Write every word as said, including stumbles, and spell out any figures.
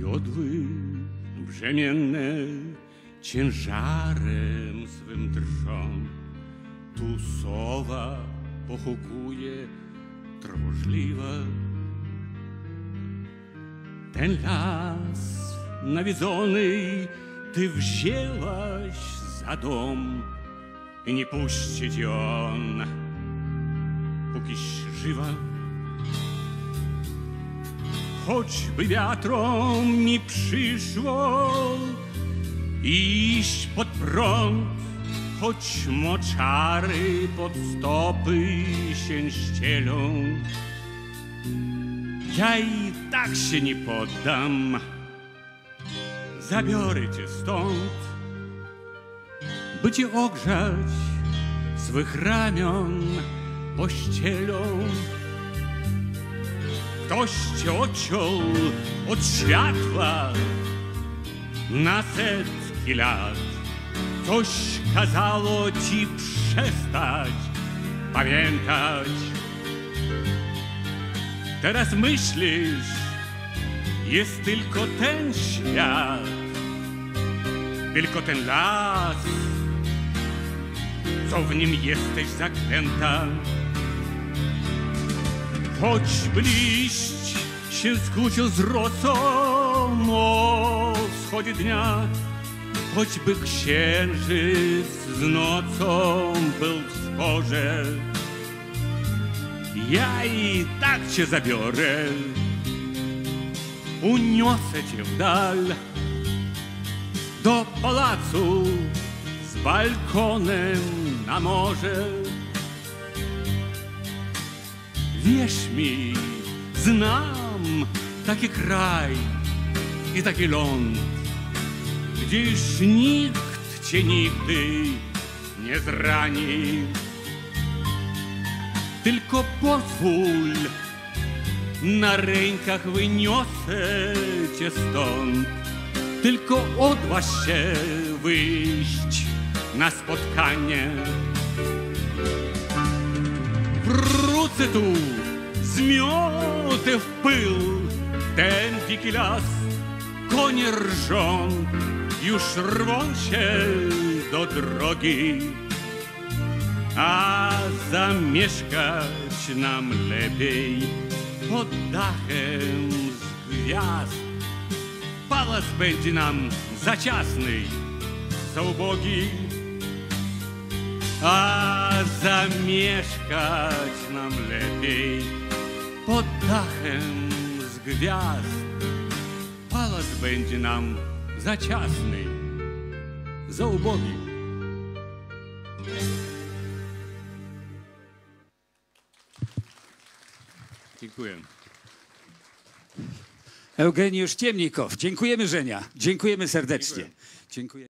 jodły brzemienne ciężarem swym drżą. Tu sowa pochukuje trwożliwa. Ten las nawiedzony ty wzięłaś za dom i nie puści cię on, pókiś żywa. Choćby wiatrom mi przyszło iść pod prąd, choć moczary pod stopy się ścielą, ja i tak się nie poddam, zabiorę cię stąd, by cię ogrzać swych ramion pościelą. Ktoś cię odciął od światła na setki lat, coś kazało ci przestać pamiętać. Teraz myślisz, jest tylko ten świat, tylko ten las, co w nim jesteś zaklęta. Choćby liść się skłócił z rosą o wschodzie dnia, choćby księżyc z nocą był w sporze, ja i tak cię zabiorę, uniosę cię w dal, do pałacu z balkonem na morze. Wierz mi, znam taki kraj i taki ląd, gdzież nikt cię nigdy nie zrani. Tylko pozwól, na rękach wyniosę cię stąd, tylko odważ się wyjść na spotkanie. Wrócę tu, zmiotę w pył ten dziki las, konie rżą, już rwą się do drogi, a zamieszkać nam lepiej pod dachem z gwiazd. Pałac będzie nam za ciasny, za ubogi, a zamieszkać nam lepiej pod dachem z gwiazd. Pałac będzie nam za ciasny, za ubogi. Dziękuję. Eugeniusz Tiemnikow. Dziękujemy, Żenia. Dziękujemy serdecznie. Dziękuję. Dziękuję.